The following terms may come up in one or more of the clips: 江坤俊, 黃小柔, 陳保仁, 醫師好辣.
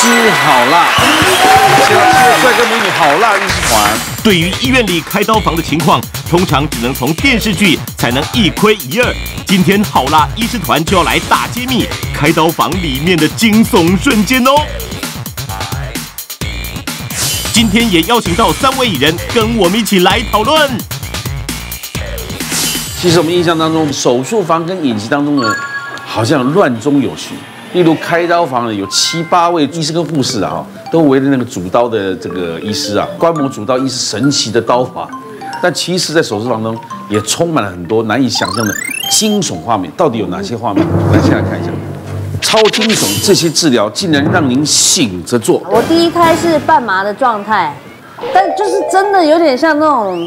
吃好辣，现在吃的帅哥美女好辣日式团。对于医院里开刀房的情况，通常只能从电视剧才能一窥一二。今天好辣医师团就要来大揭秘开刀房里面的惊悚瞬间哦。 今天也邀请到3位艺人跟我们一起来讨论。其实我们印象当中，手术房跟影集当中呢，好像乱中有序。例如开刀房呢，有7、8位医师跟护士啊，都围着那个主刀的这个医师啊，观摩主刀医师神奇的刀法。但其实，在手术房中也充满了很多难以想象的惊悚画面。到底有哪些画面？我们先来看一下。 超惊悚！这些治疗竟然让您醒着做。我第一胎是半麻的状态，但就是真的有点像那种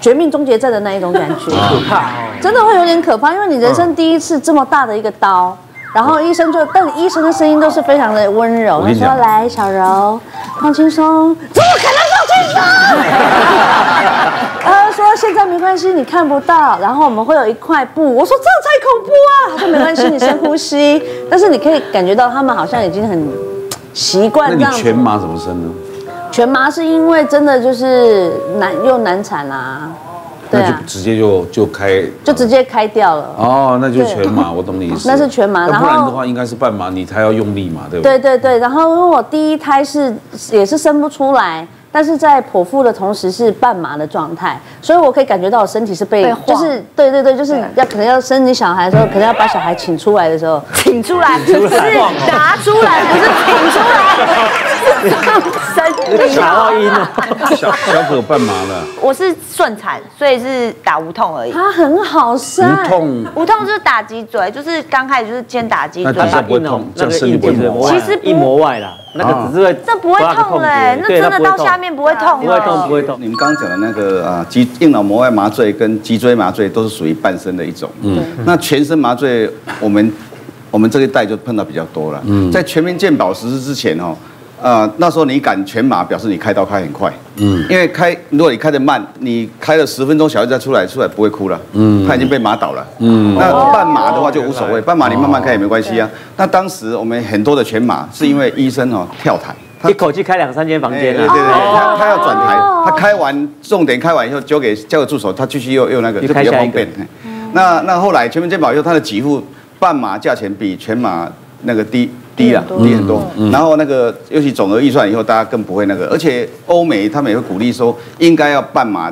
绝命终结症的那一种感觉，可怕哦！真的会有点可怕，因为你人生第一次这么大的一个刀，然后医生就，但医生的声音都是非常的温柔，他说：“来，小柔，放轻松。”怎么可能放轻松？说现在没关系，你看不到。然后我们会有一块布，我说这才恐怖啊！他说没关系，你深呼吸。但是你可以感觉到他们好像已经很习惯这样。那你全麻怎么生呢？全麻是因为真的就是难产啦、啊，对啊，就直接就直接开掉了。哦，那就全麻，我懂你意思。那是全麻，然后不然的话应该是半麻，你才要用力嘛，对不对？对对对。然后因为我第一胎也是生不出来。 但是在剖腹的同时是半麻的状态，所以我可以感觉到我身体是被，就是对对对，就是可能要生你小孩的时候，可能要把小孩请出来的时候，请出来是拿出来，不是请出来，生小娃音啊，小可半麻了。我是顺产，所以是打无痛而已。它很好生，无痛就是打脊椎，就是刚开始就是先打脊椎，那底下不会痛，这样生理不会，其实一膜外啦。 那个只是会，这不会痛哎，那真的到下面不会痛，不会痛，不会痛。你们刚刚讲的那个啊，硬脑膜外麻醉跟脊椎麻醉都是属于半身的一种。嗯，那全身麻醉我们这一代就碰到比较多了。嗯，在全民健保实施之前哦，那时候你敢全麻，表示你开刀开很快。嗯，因为如果你开得慢，你开了10分钟，小孩再出来不会哭了。嗯，他已经被麻倒了。嗯，那半麻的话就无所谓，半麻你慢慢开也没关系啊。 那当时我们很多的全麻，是因为医生哦跳台，他一口气开2、3间房间啊，对对对，他要转台，他开完重点开完以后交给助手，他继续又那个就比较方便。那后来全民健保以后，他的给付半麻价钱比全麻那个低很多，然后那个尤其总额预算以后，大家更不会那个，而且欧美他们也会鼓励说，应该要半麻，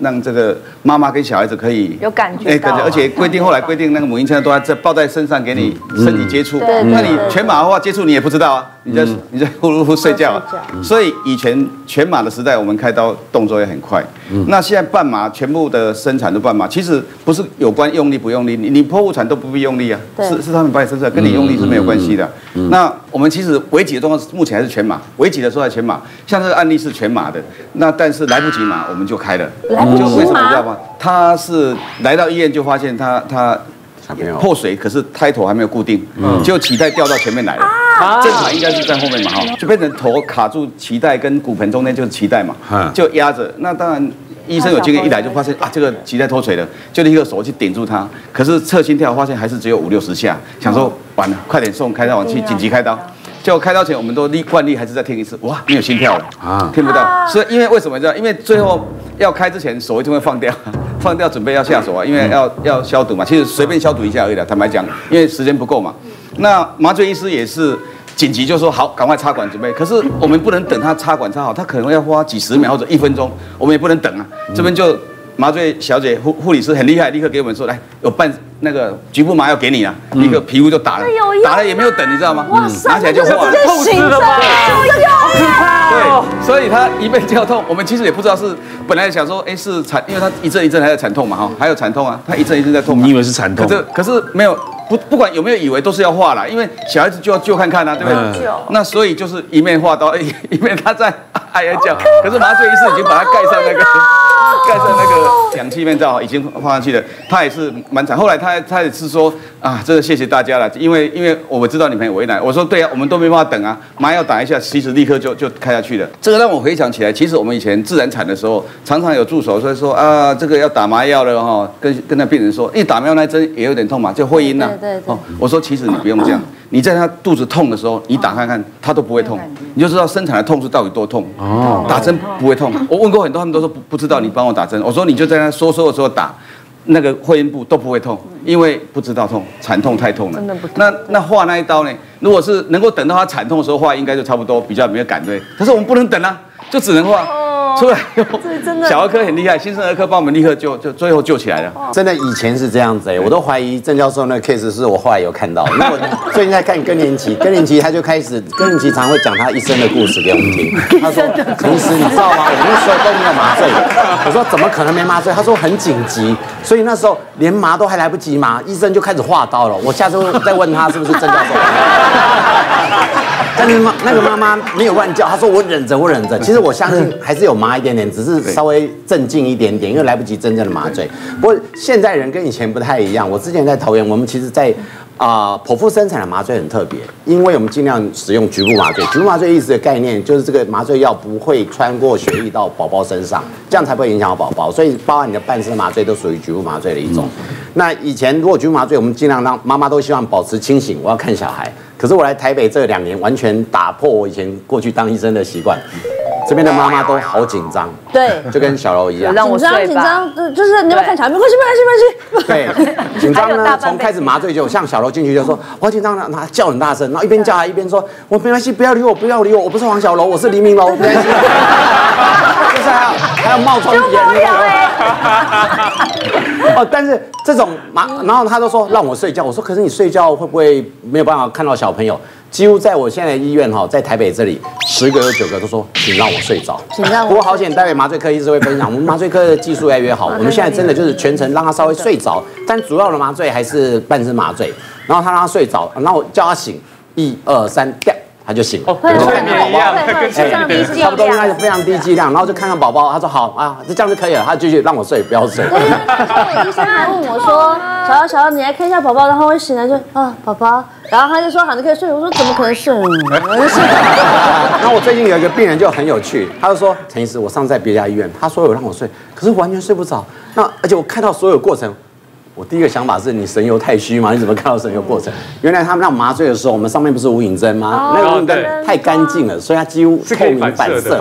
让这个妈妈跟小孩子可以有感觉，而且后来规定那个母婴现在都要抱在身上给你身体接触，那你全麻的话接触你也不知道啊，你在呼噜呼睡觉，所以以前全麻的时代，我们开刀动作也很快，那现在半麻全部的生产都半麻，其实不是有关用力不用力，你剖腹产都不必用力啊，是他们把你生出来，跟你用力是没有关系的。 那我们其实危急的状况目前还是全麻，危急的时候还全麻，像这个案例是全麻的，那但是来不及麻我们就开了，来不及麻，为什么你知道吗？他是来到医院就发现他破水，可是胎头还没有固定，结果脐带掉到前面来了，正常应该是在后面嘛哈，就变成头卡住脐带跟骨盆中间就是脐带嘛，就压着，那当然。 医生有经验，一来就发现啊，这个脐带脱垂了，就立刻手去顶住它。可是测心跳发现还是只有5、60下，想说完了，快点送开刀房去紧急开刀。结果开刀前我们都惯例还是再听一次，哇，没有心跳了啊，听不到。所以因为为什么这样？因为最后要开之前手一定会放掉准备要下手啊，因为要消毒嘛。其实随便消毒一下而已啦，坦白讲，因为时间不够嘛。那麻醉医师也是。 紧急就说好，赶快插管准备。可是我们不能等他插管插好，他可能要花几十秒或者1分钟，我们也不能等啊。这边就麻醉小姐护理师很厉害，立刻给我们说来有半那个局部麻药给你啊，立刻皮肤就打了，打了也没有等，你知道吗？拿起来就哇，痛死了吧！对，所以他一被叫痛，我们其实也不知道是本来想说哎是惨，因为他一阵一阵还在惨痛嘛哈，还有惨痛啊，他一阵一阵在痛。你以为是惨痛？可是没有。 不管有没有以为都是要化啦，因为小孩子就要救看看啊，对不对？那所以就是一面化刀，一面他在哎呀叫，可是麻醉医师已经把他盖上那个氧气面罩，已经放上去了。他也是蛮惨，后来他也是说啊，真的谢谢大家了，因为我知道你们很为难。我说对啊，我们都没办法等啊，麻药打一下，其实立刻就开下去了。这个让我回想起来，其实我们以前自然产的时候，常常有助手说啊，这个要打麻药了哈，跟那病人说，一打麻药那针也有点痛嘛，就会阴呐。 对，我说其实你不用这样，你在他肚子痛的时候，你打开看，他都不会痛，你就知道生产的痛是到底多痛。哦，打针不会痛，我问过很多，他们都说不知道。你帮我打针，我说你就在他收缩的时候打，那个会阴部都不会痛，因为不知道痛，产痛太痛了。真的不痛。那划那一刀呢？如果是能够等到他产痛的时候划，应该就差不多比较没有感对。但是我们不能等啊，就只能划。 出来哟，小儿科很厉害，新生儿科帮我们立刻就最后救起来了。真的以前是这样子哎，我都怀疑郑教授那个 case 是我后来有看到。那我最近在看更年期，更年期他就开始，更年期常会讲他一生的故事给我们听。他说，同时你知道吗？我那时候都没有麻醉，我说怎么可能没麻醉？他说很紧急，所以那时候连麻都还来不及麻，医生就开始划刀了。我下次再问他是不是郑教授。但是那个妈妈没有乱叫，她说我忍着，我忍着。其实我相信还是有麻一点点，只是稍微镇静一点点，因为来不及真正的麻醉。不过现在人跟以前不太一样。我之前在桃园，我们其实在剖腹生产的麻醉很特别，因为我们尽量使用局部麻醉。局部麻醉意思的概念就是这个麻醉药不会穿过血液到宝宝身上，这样才不会影响到宝宝。所以包含你的半身麻醉都属于局部麻醉的一种。那以前如果局部麻醉，我们尽量让妈妈都希望保持清醒，我要看小孩。 可是我来台北这2年，完全打破我以前过去当医生的习惯。这边的妈妈都好紧张，对，就跟小柔一样，紧张紧张，就是你要看小孩，没关系。对，紧张呢，从开始麻醉就像小柔进去就说，我紧张了，她叫很大声，然后一边叫她一边说，我没关系，不要理我，不要理我，我不是黄小柔，我是黎明柔，没关系。就是还要冒充演员。哦，但是这种麻，然后她都说让我睡觉，我说可是你睡觉会不会没有办法看到小朋友？ 几乎在我现在的医院哈，在台北这里，10个有9个都说，请让我睡着。请让我。不过好险，待会麻醉科医师会分享，我们麻醉科的技术越来越好。我们现在真的就是全程让他稍微睡着，但主要的麻醉还是半身麻醉。然后他让他睡着，然后叫他醒，1、2、3，掉，他就醒。哦，跟睡眠一样，跟睡眠低剂量，差不多应该是非常低剂量。然后就看看宝宝，他说好啊，就这样就可以了。他继续让我睡，不要睡。医生还问我说，小柔，你来看一下宝宝，然后我醒来就啊，宝宝。 然后他就说好，你可以睡。我说怎么可能睡？那我最近有一个病人就很有趣，他就说陈医师，我上次在别家医院，他说有让我睡，可是完全睡不着。那而且我看到所有过程，我第一个想法是你神游太虚嘛？你怎么看到神游过程？原来他们让麻醉的时候，我们上面不是无影针吗？那个无影针太干净了，所以它几乎透明反射，所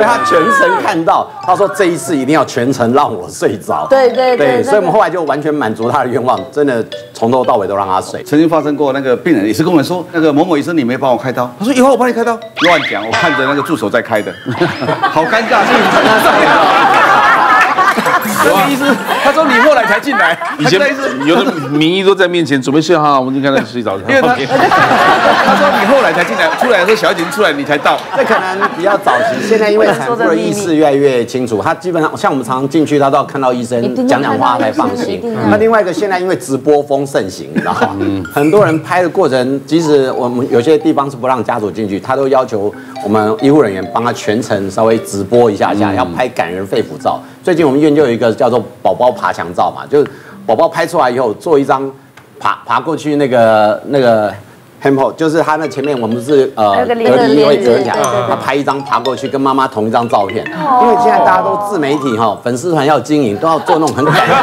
以他全程看到。他说这一次一定要全程让我睡着。对，所以我们后来就完全满足他的愿望，真的。 从头到尾都让他睡。曾经发生过那个病人也是跟我们说，那个某某医生你没帮我开刀，他说以后我帮你开刀，乱讲，我看着那个助手在开的，好尴尬。这个医生他说你后来才进来，以前有的名医都在面前准备睡哈，我们就看他睡着。因为他说你后来才进来，出来的时候小姐已经出来，你才到。这可能比较早期，现在因为产妇的意识越来越清楚，他基本上像我们常常进去，他都要看到医生讲话才放心。那另外一个现在因为直播风。 盛行，你知道吗？很多人拍的过程，即使我们有些地方是不让家属进去，他都要求我们医护人员帮他全程稍微直播一下下，要拍感人肺腑照。最近我们医院就有一个叫做“宝宝爬墙照”嘛，就是宝宝拍出来以后做一张爬过去那个 tempo， 就是他那前面我们是隔离会隔起来，他拍一张爬过去跟妈妈同一张照片，因为现在大家都自媒体哈，粉丝团要经营都要做那种很感人。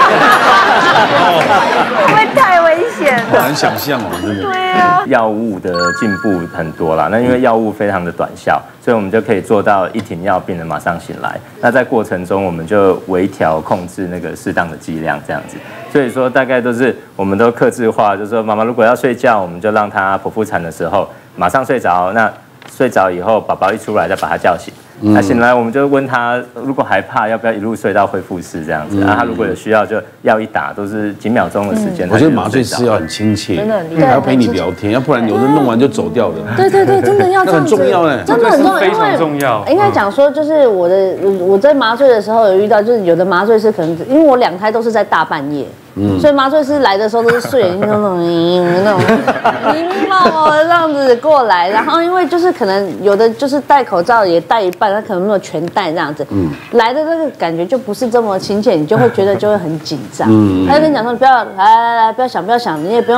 很想象嘛，真的。对啊，药物的进步很多啦。那因为药物非常的短效，所以我们就可以做到一停药，病人马上醒来。那在过程中，我们就微调控制那个适当的剂量，这样子。所以说，大概都是我们都客制化，就是说妈妈如果要睡觉，我们就让她剖腹产的时候马上睡着。那睡着以后，宝宝一出来再把她叫醒。 那醒来，我们就问他，如果害怕，要不要一路睡到恢复室这样子？啊，他如果有需要，就药一打，都是几秒钟的时间。我觉得麻醉师要很亲切，真的很厉害，还要陪你聊天，要不然有的弄完就走掉了。对，真的要这样子，很重要哎，真的很重要，非常重要。应该讲说，就是我在麻醉的时候有遇到，就是有的麻醉师可能因为我2胎都是在大半夜，所以麻醉师来的时候都是睡眼惺忪那种迷迷茫茫的这样子过来，然后因为就是可能有的就是戴口罩也戴一半。 他可能没有全带这样子，来的那个感觉就不是这么亲切，你就会觉得就会很紧张。他就跟你讲说，你不要来，不要想，你也不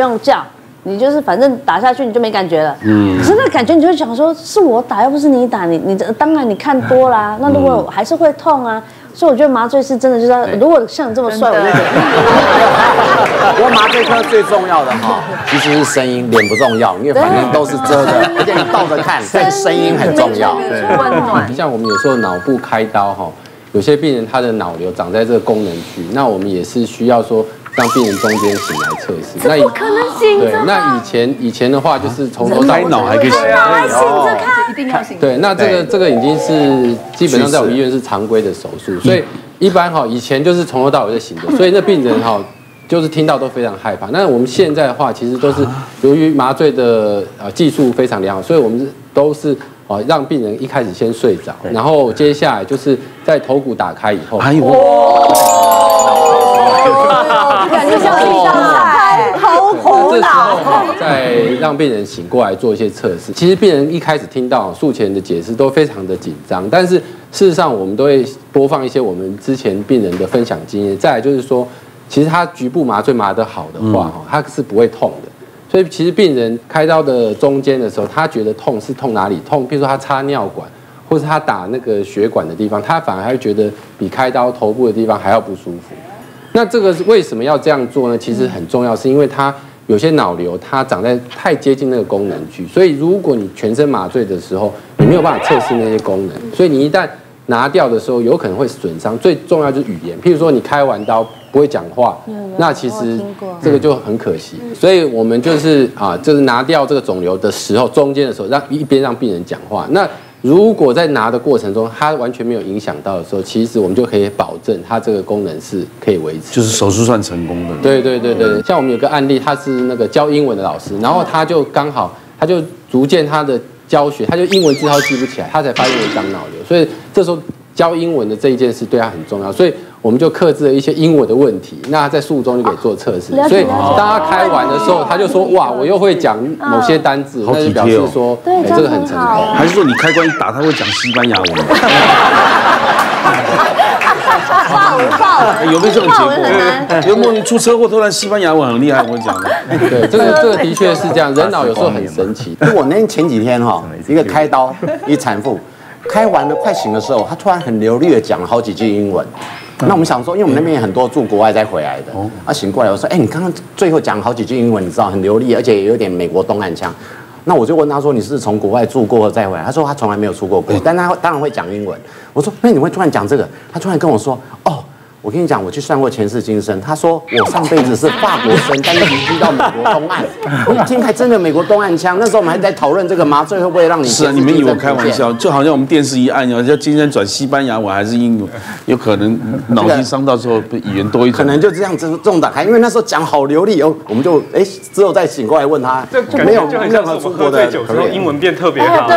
用叫，你就是反正打下去你就没感觉了。可是那个感觉你就会想说，是我打又不是你打，你当然你看多啦，那如果还是会痛啊。 所以我觉得麻醉师真的就是，如果像你这么帅，我就觉得。我麻醉这颗最重要的哈，其实是声音，脸不重要，因为反正都是遮的，而且你倒着看，但声音很重要。对，温暖。像我们有时候脑部开刀哈，有些病人他的脑瘤长在这个功能区，那我们也是需要说。 让病人中间醒来测试，那不可能醒着。对，那以前的话就是从头到尾脑还可以醒，脑还醒着看，一定要醒。对，那这个已经是基本上在我们医院是常规的手术，所以一般哈以前就是从头到尾在醒着，所以那病人哈就是听到都非常害怕。那我们现在的话其实都是由于麻醉的技术非常良好，所以我们都是。 哦，让病人一开始先睡着，然后接下来就是在头骨打开以后，哎呦，感觉像地上海，好苦恼。再让病人醒过来做一些测试。其实病人一开始听到术前的解释都非常的紧张，但是事实上我们都会播放一些我们之前病人的分享经验。再来就是说，其实他局部麻醉麻得好的话，他是不会痛的。 所以其实病人开刀的中间的时候，他觉得痛是痛哪里痛？比如说他插尿管，或是他打那个血管的地方，他反而还会觉得比开刀头部的地方还要不舒服。那这个为什么要这样做呢？其实很重要，是因为他有些脑瘤它长在太接近那个功能区，所以如果你全身麻醉的时候，你没有办法测试那些功能，所以你一旦拿掉的时候，有可能会损伤。最重要就是语言，譬如说你开完刀。 不会讲话，那其实这个就很可惜，所以我们就是就是拿掉这个肿瘤的时候，中间的时候一边让病人讲话。那如果在拿的过程中，他完全没有影响到的时候，其实我们就可以保证他这个功能是可以维持。就是手术算成功的。对，像我们有个案例，他是那个教英文的老师，然后他就刚好他就逐渐他的教学，他就英文字他记不起来，他才发现有长脑瘤，所以这时候教英文的这一件事对他很重要，所以。 我们就克制了一些英文的问题，那在术中就可以做测试。所以当他开完的时候，他就说：“哇，我又会讲某些单字。”那就表示说，这个很成功。还是说你开关一打，他会讲西班牙文？爆！有没有这种结果？有没有出车祸突然西班牙文很厉害？我讲的，对，这个的确是这样。人脑有时候很神奇。我那前几天哈，一个开刀，一产妇开完了快醒的时候，她突然很流利的讲了好几句英文。 那我们想说，因为我们那边也很多住国外再回来的，醒过来我说，哎，你刚刚最后讲好几句英文，你知道很流利，而且也有点美国东岸腔。那我就问他说，你是从国外住过再回来？他说他从来没有出过国，但他当然会讲英文。我说，那你会突然讲这个？他突然跟我说，哦，我跟你讲，我去算过前世今生。他说我上辈子是法国生，但是移居到美国东岸。我一听还真的美国东岸腔。那时候我们还在讨论这个麻醉会不会让你是啊？你们以为我开玩笑？就好像我们电视一按，要今天转西班牙文还是英文，有可能。 脑筋伤到之后，语言多一点，可能就这样子重打开，因为那时候讲好流利哦，我们就之后再醒过来问他，没有任何出国的酒之后，英文变特别好。对，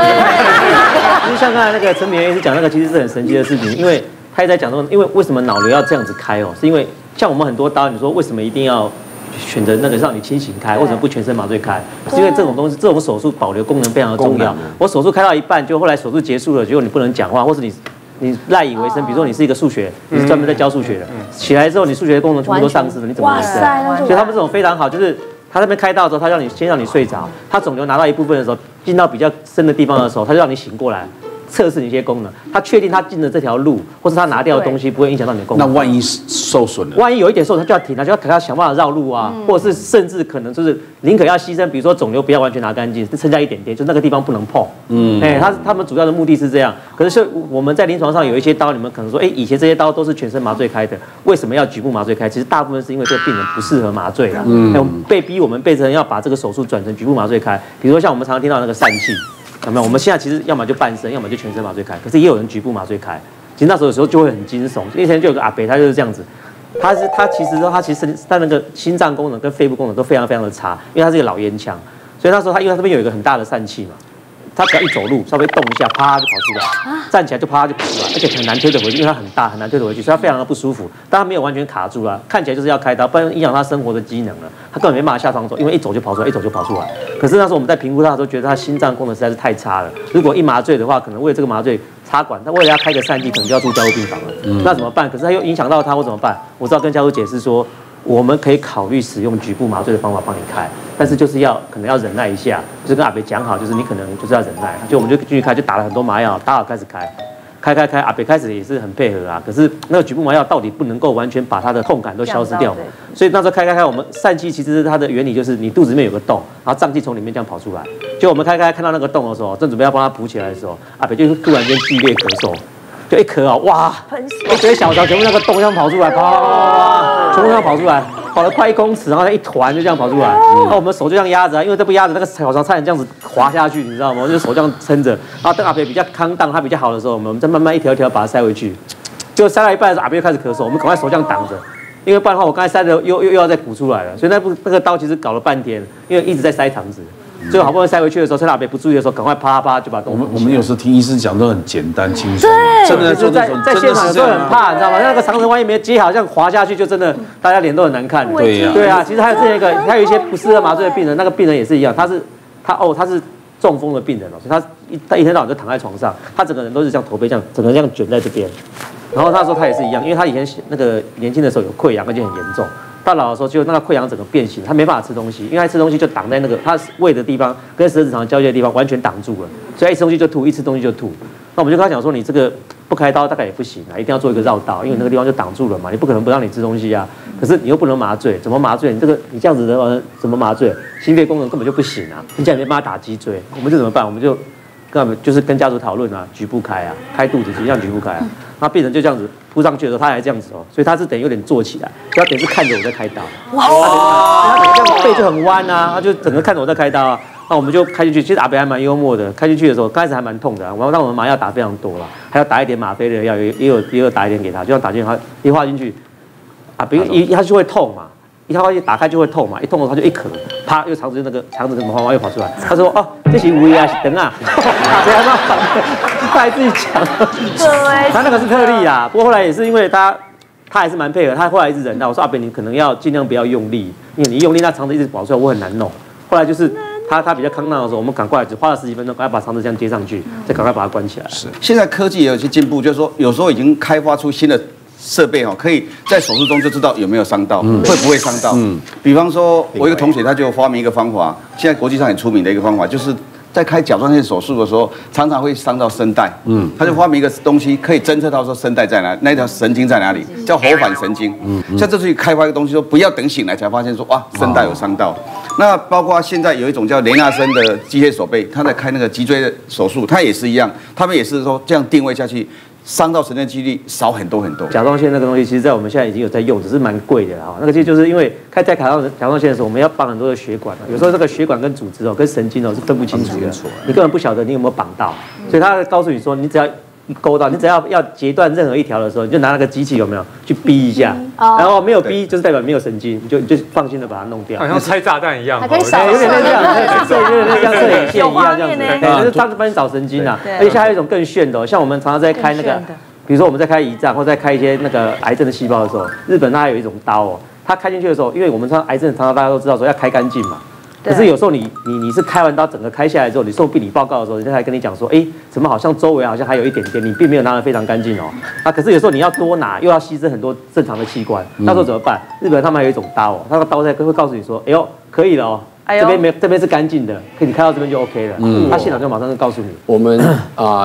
就像刚才那个陈明是讲那个，其实是很神奇的事情，因为他也在讲说，因为为什么脑瘤要这样子开哦，是因为像我们很多刀，你说为什么一定要选择那个让你清醒开，为什么不全身麻醉开？是因为这种东西，这种手术保留功能非常的重要。我手术开到一半，就后来手术结束了，结果你不能讲话，或是你赖以为生，比如说你是一个数学，你是专门在教数学的，起来之后你数学的功能全部都丧失了，你怎么回事？所以他们这种非常好，就是他那边开刀的时候，他先让你睡着，他肿瘤拿到一部分的时候，进到比较深的地方的时候，他就让你醒过来，测试你一些功能，他确定他进了这条路，或是他拿掉的东西不会影响到你的功能。那万一受损了，万一有一点受损，他就要停，他就要想办法绕路啊，或者是甚至可能就是宁可要牺牲，比如说肿瘤不要完全拿干净，剩下一点点，就那个地方不能碰。 他们主要的目的是这样，可是我们在临床上有一些刀，你们可能说，以前这些刀都是全身麻醉开的，为什么要局部麻醉开？其实大部分是因为这个病人不适合麻醉啦，我们被人要把这个手术转成局部麻醉开。比如说像我们常常听到那个疝气，有没有？我们现在其实要么就半身，要么就全身麻醉开，可是也有人局部麻醉开。其实那时候有时候就会很惊悚，以前就有个阿伯，他就是这样子。 他其实那个心脏功能跟肺部功能都非常非常的差，因为他是一个老烟枪，所以那时候他因为他这边有一个很大的疝气嘛，他只要一走路稍微动一下，啪就跑出来，站起来就啪就跑出来，而且很难推得回去，因为他很大很难推得回去，所以他非常的不舒服，但他没有完全卡住啦，看起来就是要开刀，不然影响他生活的机能了，他根本没办法下床走，因为一走就跑出来，一走就跑出来。可是那时候我们在评估他的时候，觉得他心脏功能实在是太差了，如果一麻醉的话，可能为了这个麻醉。 插管，他为了要开个疝气，可能就要住加护病房了。那怎么办？可是他又影响到他，我怎么办？我知道跟家属解释说，我们可以考虑使用局部麻醉的方法帮你开，但是就是可能要忍耐一下，就是跟阿伯讲好，就是你可能就是要忍耐。就我们就继续开，就打了很多麻药，打好开始开。开，阿北开始也是很配合啊，可是那个局部麻药到底不能够完全把它的痛感都消失掉，所以那时候开，我们疝气其实它的原理就是你肚子里面有个洞，然后胀气从里面这样跑出来，就我们开看到那个洞的时候，正准备要帮它补起来的时候，阿北就突然间剧烈咳嗽，就一咳啊，哇，一堆小肠全部那个洞这样跑出来，啪，全部这样跑出来。 跑了快1公尺，然后一团就这样跑出来。然后我们手就这样压着啊，因为这不压着，那个小肠差点这样子滑下去，你知道吗？我就手这样撑着。然后等阿伯比较康荡，他比较好的时候，我们再慢慢一条一条把它塞回去。就塞到一半的时候，阿伯又开始咳嗽，我们赶快手这样挡着，因为不然的话，我刚才塞的又要再鼓出来了。所以那个刀其实搞了半天，因为一直在塞肠子。 最后好不容易塞回去的时候，趁阿伯不注意的时候，赶快啪就把我们有时候听医师讲都很简单轻松，真的就在现场都很怕，你知道吗？那个肠子万一没接好，这样滑下去就真的大家脸都很难看。对啊，其实还有这一个，还有一些不适合麻醉的病人，那个病人也是一样，他是中风的病人哦，所以他一天到晚就躺在床上，他整个人都是这样驼背这样，整个这样卷在这边。然后他说他也是一样，因为他以前那个年轻的时候有溃疡，而且很严重。 到老的时候，就那个溃疡整个变形，他没办法吃东西，因为他吃东西就挡在那个他胃的地方跟舌质肠交界的地方完全挡住了，所以一吃东西就吐，一吃东西就吐。那我们就跟他讲说，你这个不开刀大概也不行啊，一定要做一个绕道，因为那个地方就挡住了嘛，你不可能不让你吃东西啊。可是你又不能麻醉，怎么麻醉？你这样子的怎么麻醉？心肺功能根本就不行啊，你这样没办法打脊椎，我们就怎么办？我们就跟他们就是跟家属讨论啊，局部开啊，开肚子，实际上局部开啊。 那病人就这样子扑上去的时候，他还这样子哦，所以他是等于有点坐起来，他等于是看着我在开刀。哇！他整个背就很弯啊，他就整个看着我在开刀啊。那我们就开进去，其实阿北还蛮幽默的。开进去的时候，刚开始还蛮痛的、啊，然后让我们麻药打非常多了，还要打一点吗啡的药，也有打一点给他，就像打进去他一画进去，啊，比如他就会痛嘛，一画进去打开就会痛嘛，一痛的时候他就一咳，啪，又肠子那个肠子怎么哗哗又跑出来。他说哦，这是胃啊，是肠啊，谁还骂？ 他还自己讲，他那个是特例啊。不过后来也是因为他还是蛮配合，他后来一直忍到我说阿北，你可能要尽量不要用力，因为你用力那肠子一直跑出来，我很难弄。后来就是他比较康纳的时候，我们赶快只花了10几分钟，赶快把肠子这样接上去，再赶快把它关起来。是，现在科技也有些进步，就是说有时候已经开发出新的设备哦，可以在手术中就知道有没有伤到，会不会伤到。比方说我一个同学他就发明一个方法，现在国际上很出名的一个方法就是。 在开甲状腺手术的时候，常常会伤到声带。他就发明一个东西，可以侦测到说声带在哪，那条神经在哪里，叫喉返神经。像这次开发一个东西，说不要等醒来才发现说哇，声带有伤到。那包括现在有一种叫雷纳森的机械手背，他在开那个脊椎的手术，他也是一样，他们也是说这样定位下去。 伤到神经的几率少很多很多。甲状腺那个东西，其实在我们现在已经有在用，只是蛮贵的哈。那个其实就是因为开在甲状腺的时候，我们要绑很多的血管，有时候这个血管跟组织哦、跟神经哦是分不清楚的，你根本不晓得你有没有绑到。所以他告诉你说，你只要一勾到，你只要要截断任何一条的时候，你就拿那个机器有没有去逼一下，然后没有逼就是代表没有神经，你就放心的把它弄掉。好像拆炸弹一样，有点像这样，对，像摄影线一样这样子，对，就是当时帮你找神经啊。而且还有一种更炫的，像我们常常在开那个。 比如说我们在开胰脏或在开一些那个癌症的细胞的时候，日本它还有一种刀哦，它开进去的时候，因为我们常癌症常常大家都知道说要开干净嘛，可是有时候你是开完刀整个开下来之后，你送病理报告的时候，人家还跟你讲说，哎，怎么好像周围好像还有一点点，你并没有拿得非常干净哦。啊，可是有时候你要多拿，又要牺牲很多正常的器官，那时候怎么办？日本他们还有一种刀哦，那个刀在会告诉你说，哎呦，可以了哦。 这边是干净的，可以你开到这边就 OK 了。他现场就马上就告诉你。我们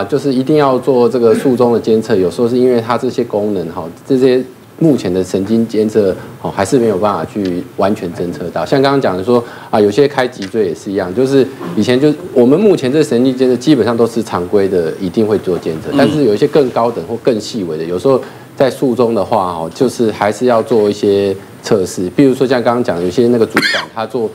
就是一定要做这个术中的监测，有时候是因为它这些功能哈，这些目前的神经监测哦，还是没有办法去完全侦测到。像刚刚讲的说啊，有些开脊椎也是一样，就是以前就我们目前这神经监测基本上都是常规的，一定会做监测，但是有一些更高等或更细微的，有时候。 在术中的话，哦，就是还是要做一些测试，比如说像刚刚讲，有些那个主管他就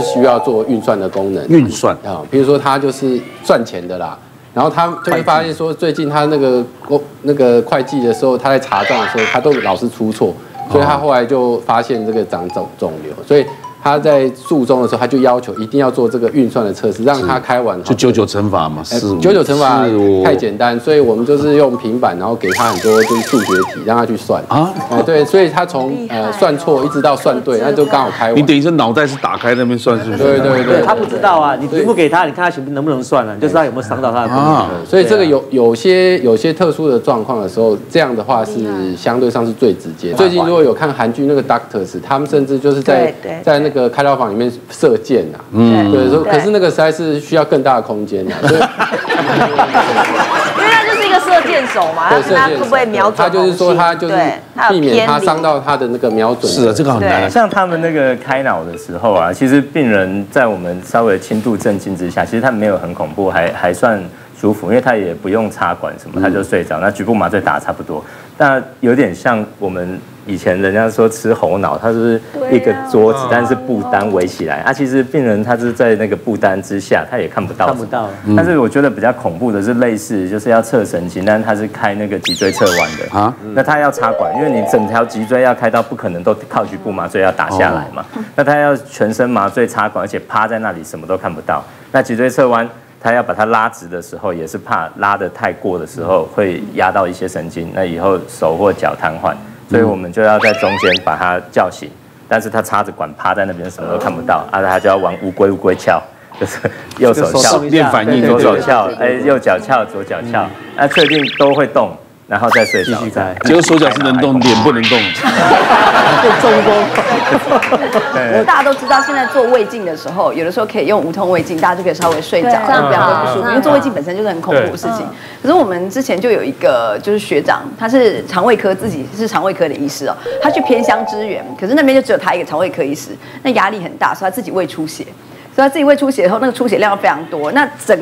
是需要做运算的功能，运算啊，比如说他就是赚钱的啦，然后他就会发现说，最近他那个会计的时候，他在查账的时候，他都老是出错，所以他后来就发现这个肿瘤，所以。 他在术中的时候，他就要求一定要做这个运算的测试，让他开完就99乘法嘛，95乘法太简单，所以我们就是用平板，然后给他很多就是数学题，让他去算啊。对，所以他从算错一直到算对，那就刚好开完。你等于是脑袋是打开那边算数学。对，他不知道啊，你局部给他，你看他行不能不能算了，你就知道有没有伤到他的功能。所以这个有些特殊的状况的时候，这样的话是相对上是最直接。最近如果有看韩剧那个 Doctors， 他们甚至就是在那个。 那个开刀房里面射箭呐，对，可是那个实在是需要更大的空间呐，因为那就是一个射箭手嘛，他会不会瞄准？他就是说他就是避免他伤到他的那个瞄准。是的，这个很难。像他们那个开脑的时候啊，其实病人在我们稍微轻度镇静之下，其实他没有很恐怖，还算舒服，因为他也不用插管什么，他就睡着。那局部麻醉打差不多，那有点像我们。 以前人家说吃猴脑，它是一个桌子，但是布单围起来。啊，其实病人他是在那个布单之下，他也看不到。看不到。但是我觉得比较恐怖的是类似，就是要测神经，但是他是开那个脊椎侧弯的啊。那他要插管，因为你整条脊椎要开到，不可能都靠局部麻醉要打下来嘛。那他要全身麻醉插管，而且趴在那里什么都看不到。那脊椎侧弯。 他要把它拉直的时候，也是怕拉得太过的时候会压到一些神经，那以后手或脚瘫痪，所以我们就要在中间把他叫醒，但是他插着管趴在那边什么都看不到，啊，他就要玩乌龟翘，就是右手翘练反应，左手翘，右脚翘，左脚翘，那确定都会动，然后再睡着，结果手脚是能动，脸不能动，就中风。大家都知道，现在做胃镜的时候，有的时候可以用无痛胃镜，大家就可以稍微睡着，这样比较不舒服。因为做胃镜本身就是很恐怖的事情。可是我们之前就有一个就是学长，他是肠胃科，自己是肠胃科的医师哦，他去偏乡支援，可是那边就只有他一个肠胃科医师，那压力很大，所以他自己胃出血。 所以他自己胃出血以后，那个出血量非常多。那整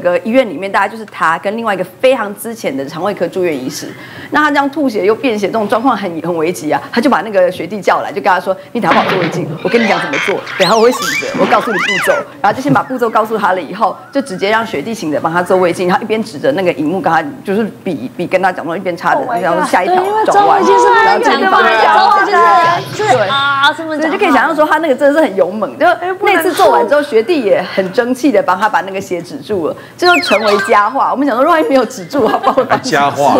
个医院里面，大概就是他跟另外一个非常之前的肠胃科住院医师。那他这样吐血又便血，这种状况很危急啊！他就把那个学弟叫来，就跟他说：“你打不好做胃镜，我跟你讲怎么做，然后我会醒着，我告诉你步骤。”然后就先把步骤告诉他了以后，就直接让学弟醒着帮他做胃镜，然后一边指着那个荧幕跟他就是比跟他讲话，一边插着，然后下一条转弯，然后这样放在脚上，对啊，这么就可以想象说他那个真的是很勇猛。就那次做完之后。 学弟也很争气的帮他把那个血止住了，这就成为佳话。我们想说，万一没有止住，好不好？佳话，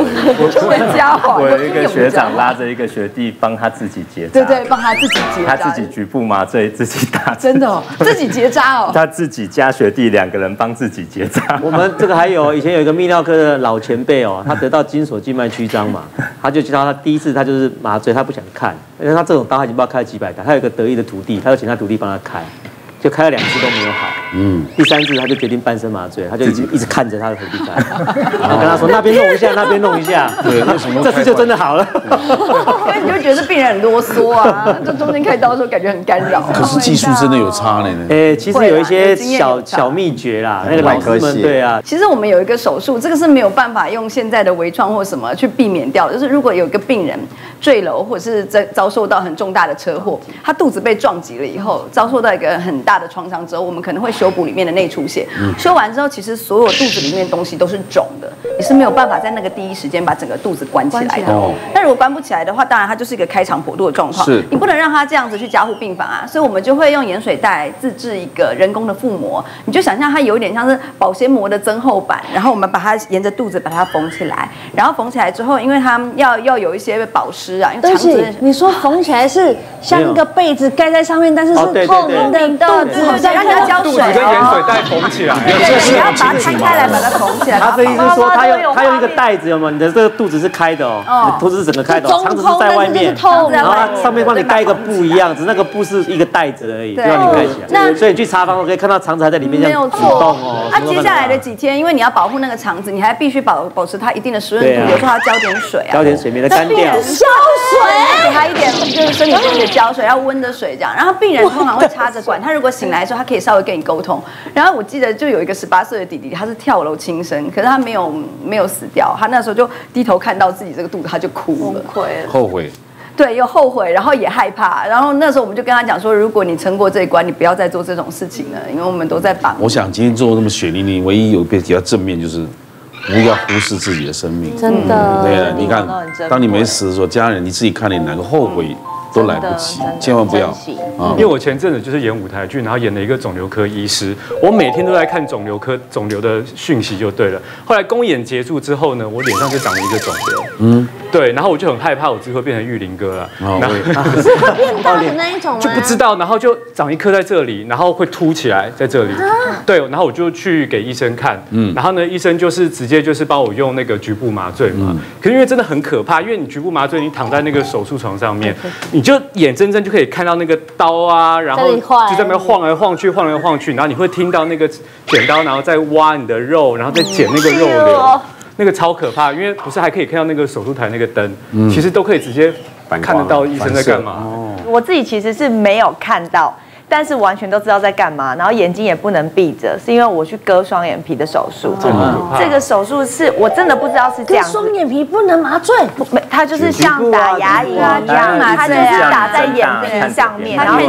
成为佳话。我有一个学长拉着一个学弟帮他自己结扎，对，帮他自己结扎，他自己局部麻醉自己打，真的哦，自己结扎哦。他自己加学弟两个人帮自己结扎。我们这个还有以前有一个泌尿科的老前辈哦，他得到筋索静脉曲张嘛，他就知道他第一次他就是麻醉，他不想看，因为他这种刀他已经不知道开了几百刀。他有一个得意的徒弟，他就请他徒弟帮他开。 就开了2次都没有好，第3次他就决定半身麻醉，他就一直看着他的徒弟，然后跟他说那边弄一下，那边弄一下，对，这次就真的好了。所以你就觉得病人很啰嗦啊，就中间开刀的时候感觉很干扰。可是技术真的有差呢。其实有一些小秘诀啦，那个老师们对啊。其实我们有一个手术，这个是没有办法用现在的微创或什么去避免掉的，就是如果有一个病人坠楼或者是遭受到很重大的车祸，他肚子被撞击了以后，遭受到一个很 大的创伤之后，我们可能会修补里面的内出血。修完之后，其实所有肚子里面的东西都是肿的，你是没有办法在那个第一时间把整个肚子关起来的。但如果关不起来的话，当然它就是一个开肠破肚的状况。是，你不能让它这样子去加护病房啊。所以我们就会用盐水袋自制一个人工的腹膜，你就想象它有点像是保鲜膜的增厚版，然后我们把它沿着肚子把它缝起来，然后缝起来之后，因为它要有一些保湿啊，因为肠子。你说缝起来是像一个被子盖在上面，但是是透明的。 对，让它浇水，你跟盐水袋缝起来，对，你要把它摊开来，把它缝起来。他这意思说，他用一个袋子，有吗？你的这个肚子是开的哦，肚子是整个开的，肠子是在外面，然后它上面帮你盖一个布一样子，那个布是一个袋子而已，就让你盖起来。所以你去查房，我可以看到肠子还在里面这样蠕动哦。那接下来的几天，因为你要保护那个肠子，你还必须保持它一定的湿润度，比如说它浇点水啊，浇点水，免得干掉。浇水，给它一点就是身体上面的浇水，要温的水这样。然后病人通常会插着管，他如果 醒来的时候，他可以稍微跟你沟通。然后我记得就有一个18岁的弟弟，他是跳楼轻生，可是他没有死掉。他那时候就低头看到自己这个肚子，他就哭了，崩溃了，后悔。 对，又后悔，然后也害怕，然后那时候我们就跟他讲说，如果你撑过这一关，你不要再做这种事情了，因为我们都在帮。我想今天做那么血淋淋，唯一有比较正面就是。 不要忽视自己的生命，真的。对了，你看，当你没死的时候，家人你自己看你哪个后悔都来不及，千万不要。因为我前阵子就是演舞台剧，然后演了一个肿瘤科医师，我每天都在看肿瘤的讯息就对了。后来公演结束之后呢，我脸上就长了一个肿瘤。嗯，对，然后我就很害怕我自己会变成玉林哥了。是会变大的那一种吗？就不知道，然后就长一颗在这里，然后会凸起来在这里。对，然后我就去给医生看，然后呢，医生就是直接。 就是帮我用那个局部麻醉嘛，可是因为真的很可怕，因为你局部麻醉，你躺在那个手术床上面，你就眼睁睁就可以看到那个刀啊，然后就在那边晃来晃去，晃来晃去，然后你会听到那个剪刀，然后再挖你的肉，然后再剪那个肉瘤。那个超可怕，因为不是还可以看到那个手术台那个灯，其实都可以直接看得到医生在干嘛。我自己其实是没有看到，但是完全都知道在干嘛，然后眼睛也不能闭着，是因为我去割双眼皮的手术。这个手术是我真的不知道是这样。双眼皮不能麻醉，它就是像打牙龈啊这样，它就是打在眼皮上面，然后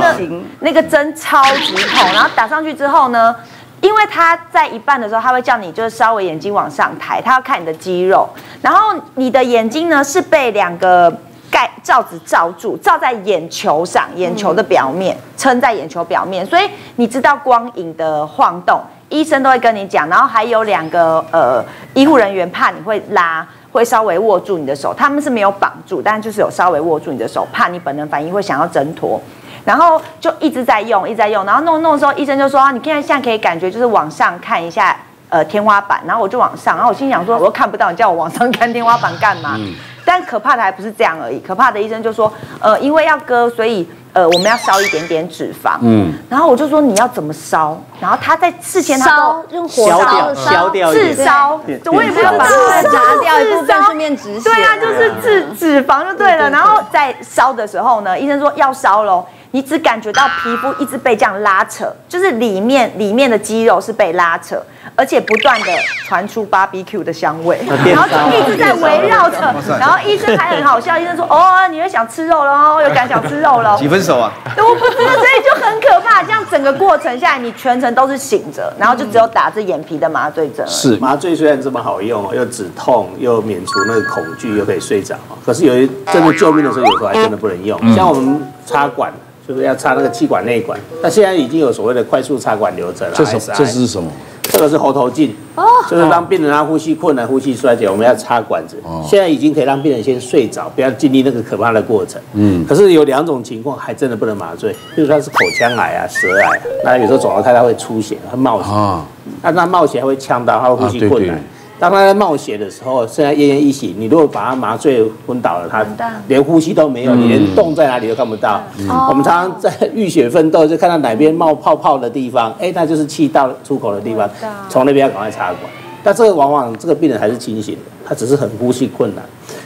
那个针超级痛，然后打上去之后呢？ 因为他在一半的时候，他会叫你就是稍微眼睛往上抬，他要看你的肌肉，然后你的眼睛呢是被两个罩子罩住，罩在眼球上，眼球的表面撑在眼球表面，所以你知道光影的晃动，医生都会跟你讲，然后还有两个医护人员怕你会拉。 会稍微握住你的手，他们是没有绑住，但就是有稍微握住你的手，怕你本能反应会想要挣脱，然后就一直在用，一直在用，然后弄的时候，医生就说、啊、你现在可以感觉就是往上看一下，天花板，然后我就往上，然后我心想说我都看不到，你叫我往上看天花板干嘛？但可怕的还不是这样而已，可怕的医生就说，因为要割，所以。 我们要烧一点点脂肪，然后我就说你要怎么烧，然后他在事先他都用火烧，烧掉，炙烧，我也不要把它炸掉一部分，顺便止血，对啊，就是脂肪就对了。然后在烧的时候呢，医生说要烧咯，你只感觉到皮肤一直被这样拉扯，就是里面的肌肉是被拉扯，而且不断的传出 BBQ 的香味，然后就一直在围绕着。然后医生还很好笑，医生说哦，你会想吃肉咯，有敢想吃肉咯。 手啊，我不知道，所以就很可怕。这样整个过程下来，你全程都是醒着，然后就只有打这眼皮的麻醉针。是麻醉虽然这么好用，又止痛，又免除那个恐惧，又可以睡着。可是有一真的救命的时候，有时候还真的不能用。像我们插管，就是要插那个气管内管，那现在已经有所谓的快速插管流程了。这是什么？ 这个是喉头镜，就是让病人他呼吸困难、呼吸衰竭，我们要插管子。现在已经可以让病人先睡着，不要经历那个可怕的过程。可是有两种情况还真的不能麻醉，比如他是口腔癌啊、舌癌啊，那有时候肿瘤开他会出血，他冒血，那冒血还会呛到，他会呼吸困难。当他在冒血的时候，现在奄奄一息，你如果把他麻醉昏倒了，他连呼吸都没有，你连洞在哪里都看不到。我们常常在浴血奋斗，就看到哪边冒泡泡的地方，哎，那就是气道出口的地方，从那边要赶快插管。但这个往往这个病人还是清醒的，他只是很呼吸困难。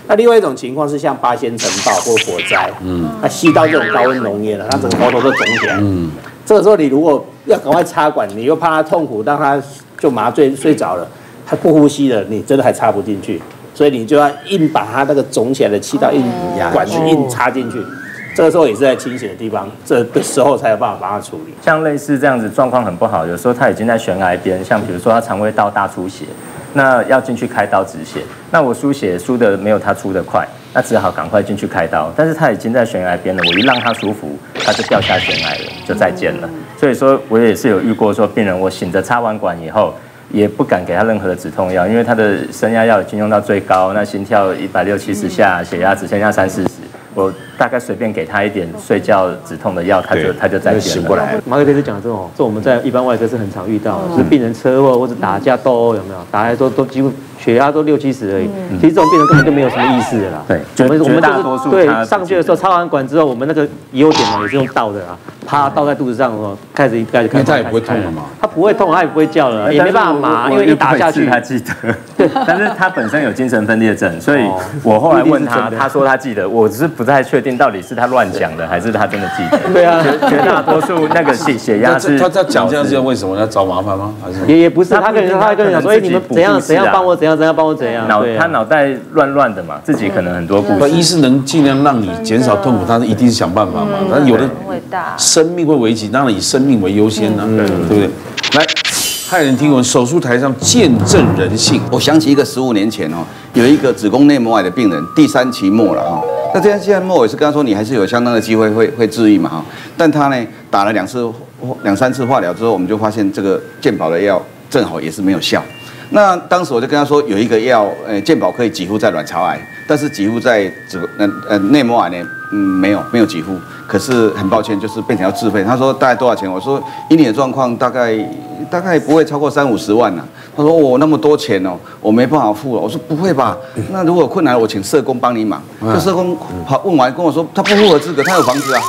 那另外一种情况是像八仙城堡或火灾，他吸到这种高温浓烟了，他整个喉头都肿起来。这个时候你如果要赶快插管，你又怕他痛苦，让他就麻醉睡着了。 他不呼吸了，你真的还插不进去，所以你就要硬把他那个肿起来的气道硬管子硬插进去。这个时候也是在清醒的地方，这个时候才有办法把它处理。像类似这样子状况很不好，有时候他已经在悬崖边，像比如说他肠胃道大出血，那要进去开刀止血。那我输血输的没有他出的快，那只好赶快进去开刀。但是他已经在悬崖边了，我一让他舒服，他就掉下悬崖了，就再见了。所以说我也是有遇过说病人，我醒着插完管以后。 也不敢给他任何的止痛药，因为他的升压药已经用到最高，那心跳160、170下，血压只剩下3、40。我大概随便给他一点睡觉止痛的药，他就再醒过来。马克这次讲的这种我们在一般外科是很常遇到的，就是病人车祸或者打架斗殴有没有？打来都几乎血压都60、70而已，其实这种病人根本就没有什么意识的啦。对，我们大多数对上去的时候插完管之后，我们那个优点嘛也是用倒的啦。 他倒在肚子上哦，开始一开始开，他也不会痛了嘛，他不会痛，他也不会叫了，也没办法麻，因为一打下去他记得。对，但是他本身有精神分裂症，所以我后来问他，他说他记得，我只是不太确定到底是他乱讲的，还是他真的记得。对啊，绝大多数那个血压是。他讲这样是为什么？他找麻烦吗？还是也不是，他跟你讲说，哎，你们怎样帮我，怎样帮我。他脑袋乱乱的嘛，自己可能很多故事。医生能尽量让你减少痛苦，他一定是想办法嘛。但有的。 生命会危急，当然以生命为优先呢、啊，对不对？来，骇人听闻，手术台上见证人性。我想起一个15年前哦，有一个子宫内膜癌的病人，第3期末了哈。那这样现在末也是跟他说，你还是有相当的机会会治愈嘛哈。但他呢打了2、3次化疗之后，我们就发现这个健保的药正好也是没有效。那当时我就跟他说，有一个药，健保可以给付在卵巢癌，但是给付在内膜癌呢？ 没有几乎，可是很抱歉，就是变成要自费。他说大概多少钱？我说以你的状况，大概不会超过30、50万呐、啊。他说我、那么多钱哦，我没办法付了。我说不会吧？那如果困难，我请社工帮你忙。社工问完跟我说，他不符合资格，他有房子啊，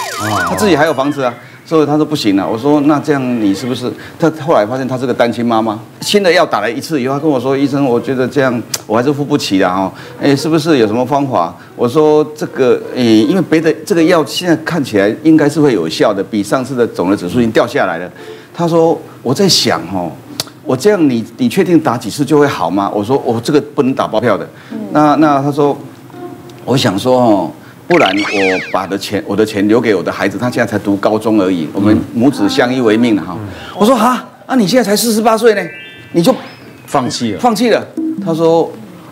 他自己还有房子啊。 所之后他说不行了、啊，我说那这样你是不是？他后来发现他是个单亲妈妈，新的药打了一次以后，他跟我说医生，我觉得这样我还是付不起的哦，哎，是不是有什么方法？我说这个，因为别的这个药现在看起来应该是会有效的，比上次的肿瘤指数已经掉下来了。他说我在想哦。 我这样你确定打几次就会好吗？我说我这个不能打包票的。那他说，我想说哦，不然我把我的钱留给我的孩子，他现在才读高中而已，我们母子相依为命哈。我说哈，那、啊、你现在才48岁呢，你就放弃了。他说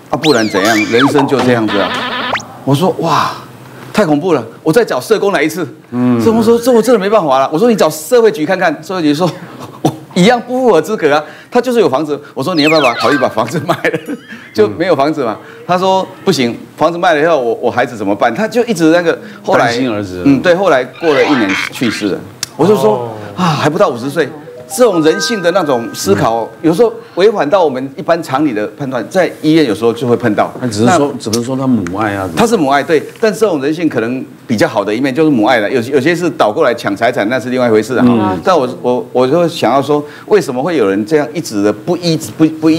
啊，不然怎样？人生就这样子啊。我说哇，太恐怖了，我再找社工来一次。社工说这我真的没办法了。我说你找社会局看看，社会局说。 一样不符合资格啊，他就是有房子。我说你要不要考虑把房子卖了，就没有房子嘛。他说不行，房子卖了以后，我孩子怎么办？他就一直那个。后来担心儿子。嗯，对，后来过了1年去世了。我就说、哦、啊，还不到50岁，这种人性的那种思考，有时候违反到我们一般常理的判断，在医院有时候就会碰到。那只能说他母爱啊。他是母爱对，但这种人性可能。 比较好的一面就是母爱了，有些是倒过来抢财产，那是另外一回事啊。但我就想要说，为什么会有人这样一直的不医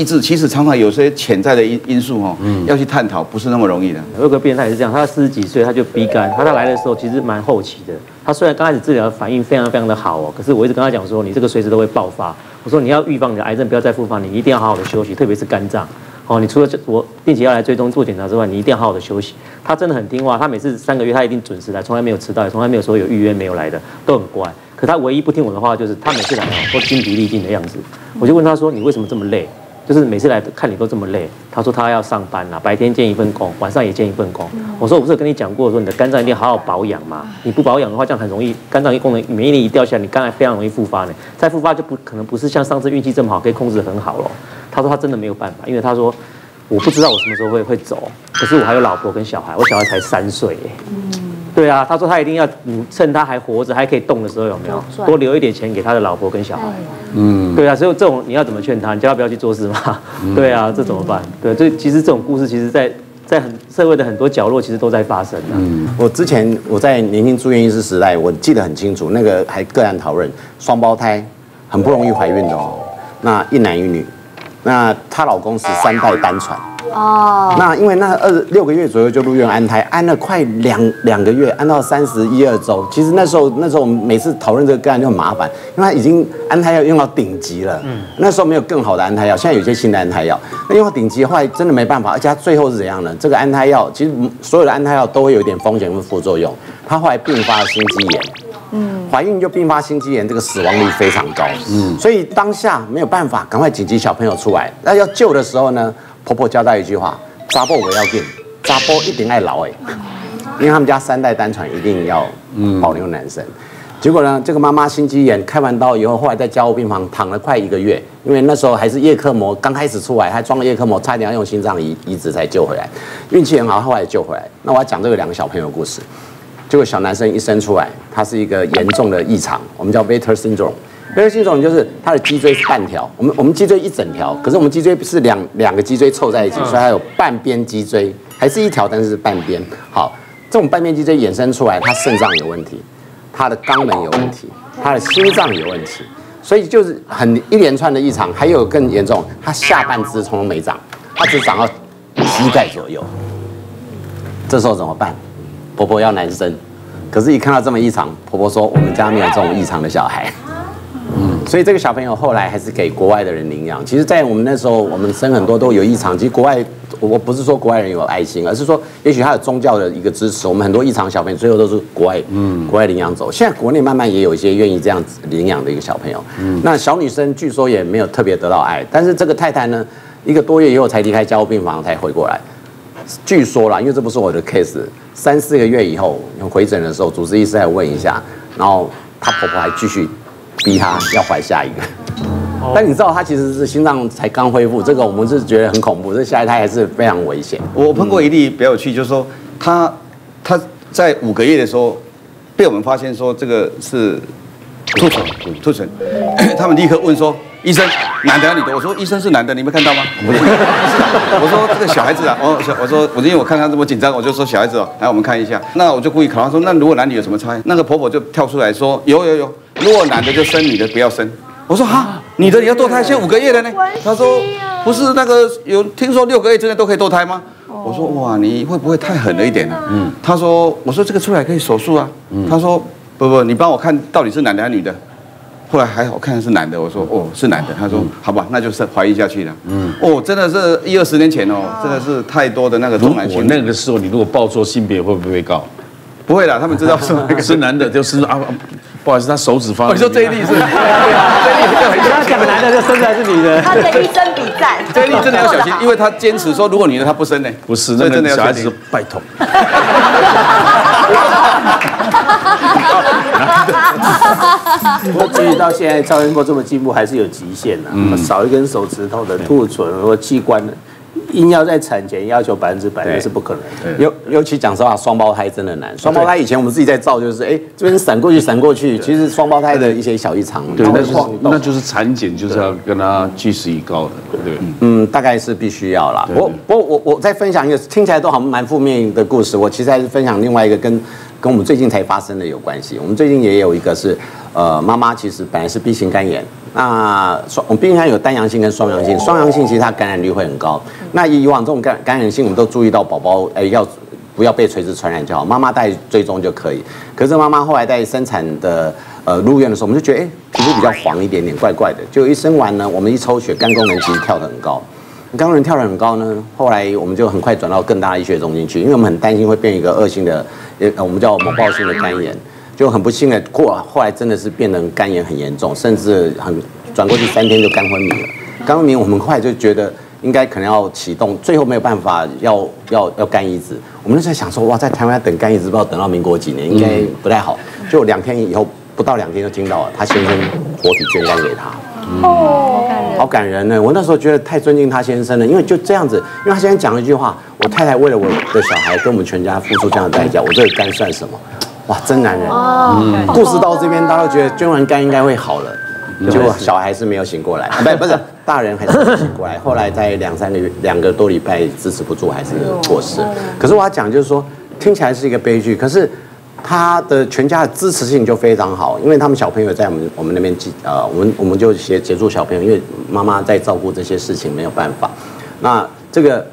治？其实常常有些潜在的因素哦，要去探讨，不是那么容易的。有个病人他也是这样，他40几岁他就鼻肝，他在来的时候其实蛮后期的。他虽然刚开始治疗反应非常的好哦，可是我一直跟他讲说，你这个随时都会爆发。我说你要预防你的癌症不要再复发，你一定要好好的休息，特别是肝脏。 哦，你除了我定期要来追踪做检查之外，你一定要好好的休息。他真的很听话，他每次3个月他一定准时来，从来没有迟到，也从来没有说有预约没有来的，都很乖。可他唯一不听我的话，就是他每次来都筋疲力尽的样子。我就问他说：“你为什么这么累？就是每次来看你都这么累。”他说：“他要上班啦，白天兼一份工，晚上也兼一份工。”我说：“我不是有跟你讲过，说你的肝脏一定好好保养嘛，你不保养的话，这样很容易肝脏功能免疫力一掉下来，你肝癌非常容易复发呢。再复发就可能不是像上次运气这么好，可以控制很好了。” 他说他真的没有办法，因为他说我不知道我什么时候会走，可是我还有老婆跟小孩，我小孩才3岁。对啊，他说他一定要趁他还活着还可以动的时候，有没有多留一点钱给他的老婆跟小孩？对啊，所以这种你要怎么劝他？你叫他不要去做事嘛？对啊，这怎么办？对，所以其实这种故事其实在社会的很多角落，其实都在发生的。我之前我在年轻住院医师时代，我记得很清楚，那个还个案讨论双胞胎很不容易怀孕的哦，那1男1女。 那她老公是3代单传哦，那因为那26个月左右就入院安胎，安了快两个月，安到31、2周。其实那时候我们每次讨论这个个案就很麻烦，因为他已经安胎药用到顶级了，那时候没有更好的安胎药，现在有些新的安胎药，那用到顶级后来真的没办法，而且他最后是怎样呢？这个安胎药其实所有的安胎药都会有一点风险跟副作用，她后来并发了心肌炎。 怀孕就并发心肌炎，这个死亡率非常高。所以当下没有办法，赶快紧急小朋友出来。那要救的时候呢，婆婆交代一句话：查甫不要紧，查甫一定爱老哎，因为他们家3代单传，一定要保留男生。结果呢，这个妈妈心肌炎开完刀以后，后来在加护病房躺了快1个月，因为那时候还是叶克膜刚开始出来，还装了叶克膜，差点要用心脏移植才救回来。运气很好，后来救回来。那我要讲这个2个小朋友的故事。 结果小男生一生出来，他是一个严重的异常，我们叫 Vetter syndrome。Vetter syndrome 就是他的脊椎是半条，我们脊椎一整条，可是我们脊椎是两个脊椎凑在一起，所以它有半边脊椎，还是一条，但是半边。好，这种半边脊椎衍生出来，他肾脏有问题，他的肛门有问题，他的心脏有问题，所以就是很一连串的异常。还有更严重，他下半肢从来没长，他只长到膝盖左右。这时候怎么办？ 婆婆要男生，可是，一看到这么异常，婆婆说我们家没有这种异常的小孩。所以这个小朋友后来还是给国外的人领养。其实，在我们那时候，我们生很多都有异常。其实国外，我不是说国外人有爱心，而是说，也许他有宗教的一个支持。我们很多异常小朋友最后都是国外领养走。现在国内慢慢也有一些愿意这样子领养的一个小朋友。那小女生据说也没有特别得到爱，但是这个太太呢，1个多月以后才离开加护病房才回过来。 据说啦，因为这不是我的 case，3、4个月以后回诊的时候，主治医师还问一下，然后她婆婆还继续逼她要怀下一个。但你知道她其实是心脏才刚恢复，这个我们是觉得很恐怖，这下一胎还是非常危险。我碰过一例比较有趣，就是说她在5个月的时候被我们发现说这个是兔唇，他们立刻问说。 医生，男的还是女的？我说医生是男的，你没看到吗？不是，我说这个小孩子啊，我说因为我看他这么紧张，我就说小孩子哦，来我们看一下。那我就故意考他说，那如果男女有什么差异？那个婆婆就跳出来说有，如果男的就生女的，不要生。我说哈，女的你要堕胎，现在5个月了呢。他说不是那个有听说6个月之内都可以堕胎吗？我说哇，你会不会太狠了一点呢？嗯。他说，我说这个出来可以手术啊。嗯。他说不，你帮我看到底是男的还是女的。 后来还好看是男的，我说哦是男的，他说好吧，那就是怀孕下去了。嗯，哦，真的是10、20年前哦，真的是太多的那个重男轻女。那个时候你如果报错性别会不会被告？不会啦，他们知道是哪个是男的，就是啊，不好意思，他手指发。你说这一例是？他讲男的就生出来是女的。他的医生比赞。这一例真的要小心，因为他坚持说如果女的他不生呢。不是，那真的小孩子拜托。 不过，即使到现在超音波这么进步，还是有极限的。少一根手指头的兔唇或器官，硬要在产前要求100%，那是不可能的。尤其讲实话，双胞胎真的难。双胞胎以前我们自己在造，就是这边闪过去，闪过去。其实双胞胎的一些小异常，对，那就是产检就是要跟他据实以告的，对。嗯，大概是必须要啦。不过我再分享一个听起来都好像蛮负面的故事，我其实还是分享另外一个跟我们最近才发生的有关系。我们最近也有一个是，妈妈其实本来是 B 型肝炎，那我们 B 型肝炎有单阳性跟双阳性，双阳性其实它感染率会很高。那以往这种感染性，我们都注意到宝宝要不要被垂直传染就好，妈妈带追踪就可以。可是妈妈后来在生产的入院的时候，我们就觉得皮肤比较黄一点点，怪怪的。就一生完呢，我们一抽血，肝功能其实跳得很高。 肝功能跳得很高呢，后来我们就很快转到更大的医学中心去，因为我们很担心会变一个恶性的，我们叫猛暴性的肝炎，就很不幸的后来真的是变成肝炎很严重，甚至转过去3天就肝昏迷了。肝昏迷我们后来就觉得应该可能要启动，最后没有办法要肝移植，我们就在想说哇，在台湾等肝移植不知道等到民国几年，应该不太好。就2天以后，不到2天就听到了，他先生活体捐肝给他。 哦，好感人呢！我那时候觉得太尊敬他先生了，因为就这样子，因为他先生讲了一句话：“我太太为了我的小孩，跟我们全家付出这样的代价，我这个肝算什么？”哇，真男人！嗯，故事到这边，大家都觉得捐完肝应该会好了，结果小孩是没有醒过来，不是大人还是没有醒过来。后来在2个多礼拜支持不住，还是过世。可是我要讲就是说，听起来是一个悲剧，可是。 他的全家的支持性就非常好，因为他们小朋友在我们那边我们就协助小朋友，因为妈妈在照顾这些事情没有办法。那这个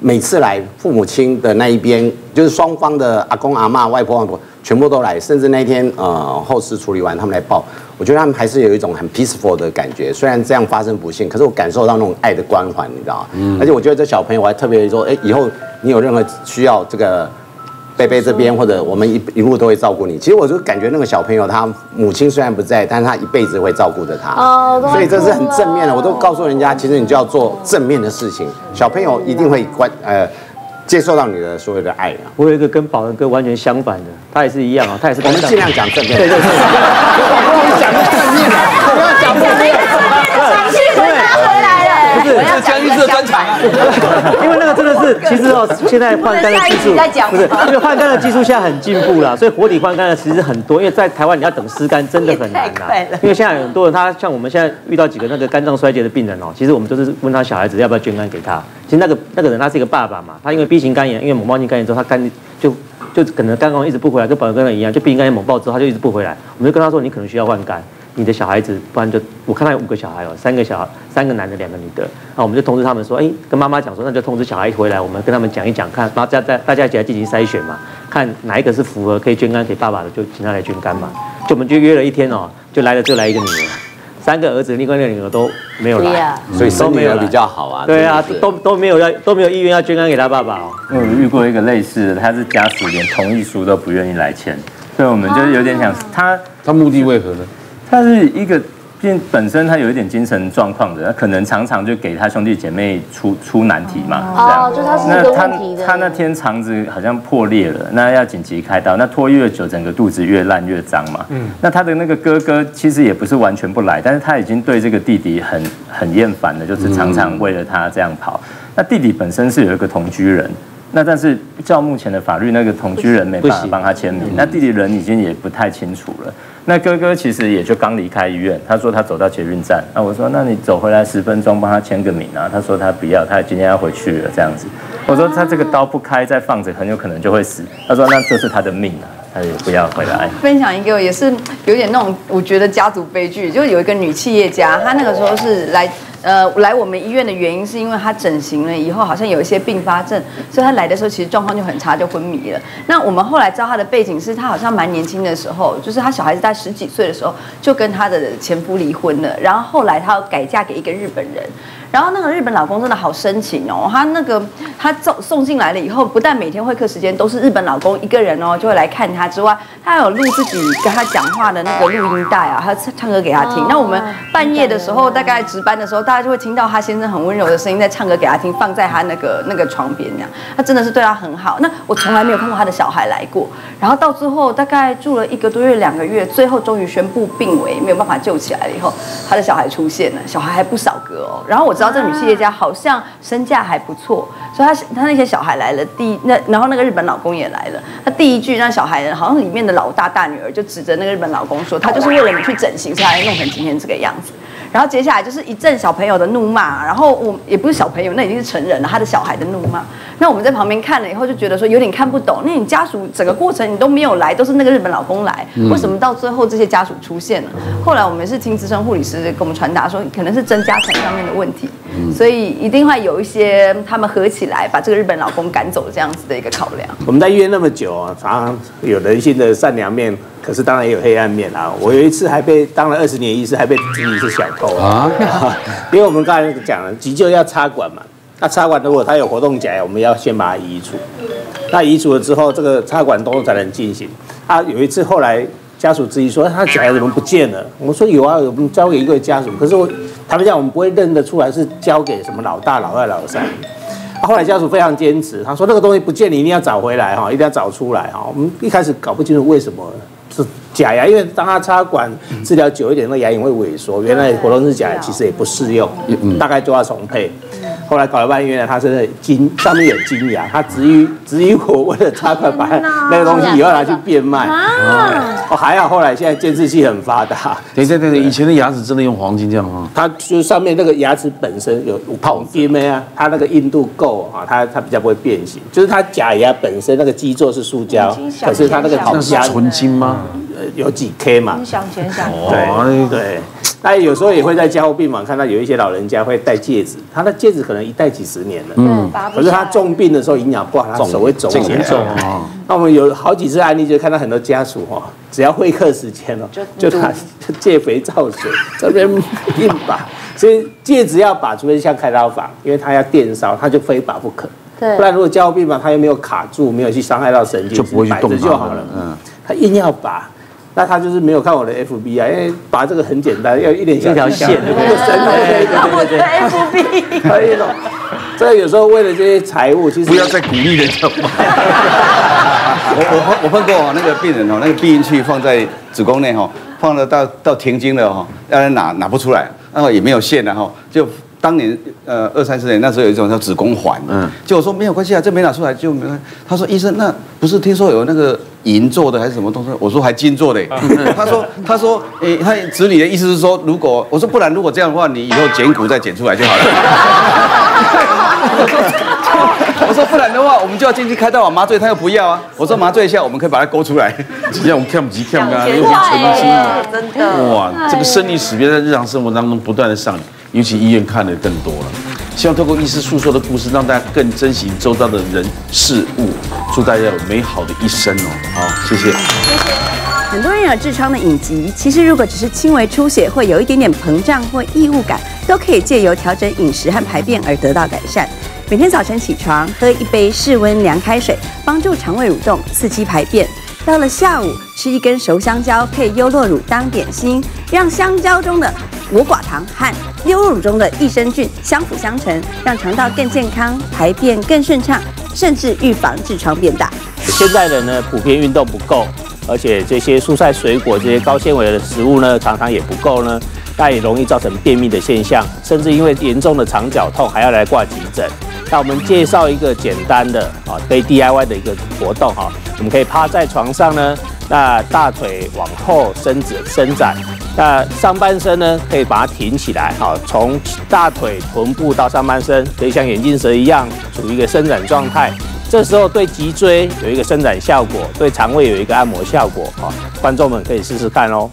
每次来父母亲的那一边，就是双方的阿公阿嬷、外婆外婆全部都来，甚至那天后事处理完他们来报，我觉得他们还是有一种很 peaceful 的感觉。虽然这样发生不幸，可是我感受到那种爱的关怀，你知道吗？嗯。而且我觉得这小朋友我还特别说，以后你有任何需要这个。 贝贝这边，或者我们一路都会照顾你。其实我就感觉那个小朋友，他母亲虽然不在，但是他一辈子会照顾着他。哦，所以这是很正面的。我都告诉人家，其实你就要做正面的事情，小朋友一定会接受到你的所有的爱。我有一个跟宝仁哥完全相反的，他也是一样啊，他也是。我们尽量讲正面。对对对。我讲正面，不要讲负面。蒋欣文拿回来了，不是，是江医师的专长。因为那个真的是，其实哦，现在换肝的技术不是，因为换肝的技术现在很进步啦，所以活体换肝的其实很多。因为在台湾你要等尸肝真的很难啦，因为现在很多人他像我们现在遇到几个那个肝脏衰竭的病人哦，其实我们就是问他小孩子要不要捐肝给他。其实那个人他是一个爸爸嘛，他因为 B 型肝炎，因为猛暴性肝炎之后他肝就可能肝功能一直不回来，跟宝仁哥一样，就 B 型肝炎猛暴之后他就一直不回来。我们就跟他说你可能需要换肝。 你的小孩子，不然就我看他有5个小孩哦，3个男的，2个女的。那我们就通知他们说，跟妈妈讲说，那就通知小孩回来，我们跟他们讲一讲，看大家一起来进行筛选嘛，看哪一个是符合可以捐肝给爸爸的，就请他来捐肝嘛。就我们就约了1天哦，就来一个女儿，3个儿子，另外2个女儿都没有来，所以都没有比较好啊。对啊，都没有意愿要捐肝给他爸爸哦。因为我遇过一个类似的，他是家属连同意书都不愿意来签，所以我们就有点想他目的为何呢？ 他是一个本身他有一点精神状况的，他可能常常就给他兄弟姐妹出难题嘛，这样。哦，就他是一个问题的。他那天肠子好像破裂了，那要紧急开刀，那拖越久，整个肚子越烂越脏嘛。嗯。那他的那个哥哥其实也不是完全不来，但是他已经对这个弟弟很厌烦了，就是常常为了他这样跑。那弟弟本身是有一个同居人。 那但是照目前的法律，那个同居人没办法帮他签名。那弟弟人已经也不太清楚了。那哥哥其实也就刚离开医院，他说他走到捷运站，那我说那你走回来10分钟帮他签个名啊。他说他不要，他今天要回去了这样子。我说他这个刀不开再放着，很有可能就会死。他说那这是他的命啊。他也不要回来。分享一个也是有点那种，我觉得家族悲剧，就有一个女企业家，她那个时候是来我们医院的原因是因为她整形了以后好像有一些并发症，所以她来的时候其实状况就很差，就昏迷了。那我们后来知道她的背景是她好像蛮年轻的时候，就是她小孩子在10几岁的时候就跟她的前夫离婚了，然后后来她要改嫁给一个日本人。 然后那个日本老公真的好深情哦，他送进来了以后，不但每天会客时间都是日本老公一个人哦，就会来看他之外，他还有录自己跟他讲话的那个录音带啊，还有唱歌给他听。那我们半夜的时候，大概值班的时候，大家就会听到他先生很温柔的声音在唱歌给他听，放在他那个床边那样。他真的是对他很好。那我从来没有看过他的小孩来过。然后到最后大概住了1个多月、2个月，最后终于宣布病危，没有办法救起来了以后，他的小孩出现了，小孩还不少个哦。然后我知道。 然后这女企业家好像身价还不错，所以她那些小孩来了，然后那个日本老公也来了。她第一句，那小孩好像里面的老大女儿就指着那个日本老公说，她就是为了你去整形，所以才弄成今天这个样子。然后接下来就是一阵小朋友的怒骂，然后我也不是小朋友，那已经是成人了，他的小孩的怒骂。那我们在旁边看了以后就觉得说有点看不懂，那你家属整个过程你都没有来，都是那个日本老公来，为什么到最后这些家属出现了？后来我们是听资深护理师给我们传达说，可能是增加层上面的问题。 所以一定会有一些他们合起来把这个日本老公赶走这样子的一个考量。我们在医院那么久啊，常常有人性的善良面，可是当然也有黑暗面啊。我有一次还被当了20年医师，还被质疑是小偷啊。因为我们刚才讲了，急救要插管嘛，那插管如果它有活动假牙，我们要先把它移除。那移除了之后，这个插管动作才能进行。啊，有一次后来家属质疑说他假牙怎么不见了？我说有啊，我们交给一个家属，可是我。 他们讲我们不会认得出来是交给什么老大、老二、老三。后来家属非常坚持，他说那个东西不见你一定要找回来哈，一定要找出来哈。我们一开始搞不清楚为什么是假牙，因为当他插管治疗久一点，那牙龈会萎缩，原来活动式假牙其实也不适用，大概就要重配。后来搞了半天，原来他真的上面有金牙，他质疑我为了插管把那个东西以后拿去变卖。 哦，还好，后来现在监视器很发达。对，以前的牙齿真的用黄金这样啊？它就是上面那个牙齿本身有孔钉没啊？它那个硬度够啊，它比较不会变形。就是它假牙本身那个基座是塑胶，可是它那个孔是纯金吗？有几 K 嘛？对。那有时候也会在加护病房看到有一些老人家会戴戒指，他的戒指可能一戴几十年了。可是他重病的时候营养不好，他手会肿起来。 那我们有好几次案例，就看到很多家属哦，只要会客时间哦，就拿借肥皂水这边硬拔，所以戒指要拔，除非像开刀法，因为他要电烧，他就非拔不可。对，不然如果加护病房，他又没有卡住，没有去伤害到神经，就不会去动它就好了。他硬要拔，那他就是没有看我的 FB 啊，因为拔这个很简单，要一点一条线，对。FB， 可以了。 所以有时候为了这些财务，其实不要再鼓励人家。我碰过那个病人哦，那个避孕器放在子宫内哈，放了到停经了哈，让人拿不出来，然后也没有线了哈，就当年20、30年那时候有一种叫子宫环，就我说没有关系啊，这没拿出来就没关系。他说医生那不是听说有那个银做的还是什么东西？我说还金做的。他说他子女的意思是说，如果我说不然如果这样的话，你以后剪骨再剪出来就好了。 我说不然的话，我们就要进去开刀啊，麻醉他又不要啊。我说麻醉一下，我们可以把它勾出来。这样我们看不及看啊，又很清啊，真的。哇，这个生离死别在日常生活当中不断的上演，尤其医院看的更多了。希望透过医师诉说的故事，让大家更珍惜周遭的人事物。祝大家有美好的一生哦！好，谢谢。很多人有痔疮的隐疾，其实如果只是轻微出血或有一点点膨胀或异物感，都可以借由调整饮食和排便而得到改善。 每天早晨起床喝一杯室温凉开水，帮助肠胃蠕动，刺激排便。到了下午，吃一根熟香蕉配优酪乳当点心，让香蕉中的果寡糖和优酪乳中的益生菌相辅相成，让肠道更健康，排便更顺畅，甚至预防痔疮变大。现在人呢，普遍运动不够，而且这些蔬菜水果这些高纤维的食物呢，常常也不够呢，那也容易造成便秘的现象，甚至因为严重的肠绞痛还要来挂急诊。 那我们介绍一个简单的啊，可以 DIY 的一个活动哈。我们可以趴在床上呢，那大腿往后伸展，那上半身呢可以把它挺起来，好，从大腿、臀部到上半身，可以像眼镜蛇一样处于一个伸展状态。这时候对脊椎有一个伸展效果，对肠胃有一个按摩效果啊，观众们可以试试看哦。